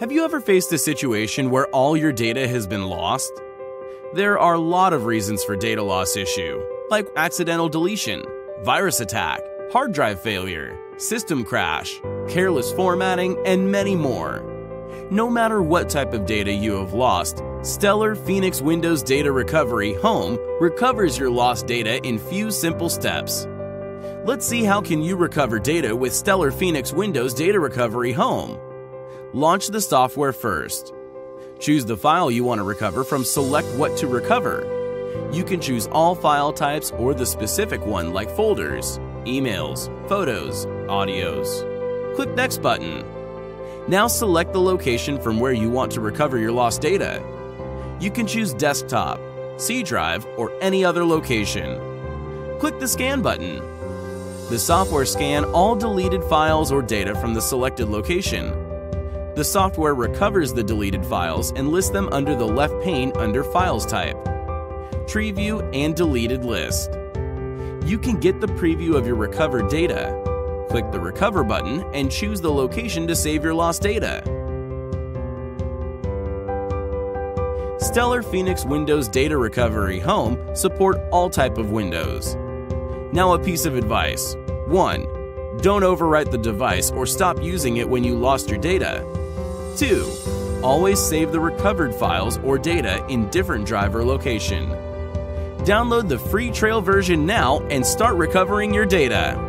Have you ever faced a situation where all your data has been lost? There are a lot of reasons for data loss issue, like accidental deletion, virus attack, hard drive failure, system crash, careless formatting, and many more. No matter what type of data you have lost, Stellar Phoenix Windows Data Recovery Home recovers your lost data in few simple steps. Let's see how can you recover data with Stellar Phoenix Windows Data Recovery Home. Launch the software first. Choose the file you want to recover from Select What to Recover. You can choose all file types or the specific one like folders, emails, photos, audios. Click Next button. Now select the location from where you want to recover your lost data. You can choose Desktop, C Drive, or any other location. Click the Scan button. The software scans all deleted files or data from the selected location. The software recovers the deleted files and lists them under the left pane under Files Type, Tree View, and Deleted List. You can get the preview of your recovered data. Click the Recover button and choose the location to save your lost data. Stellar Phoenix Windows Data Recovery Home support all type of Windows. Now a piece of advice. 1. Don't overwrite the device or stop using it when you lost your data. 2. Always save the recovered files or data in different drive or location. Download the free trial version now and start recovering your data.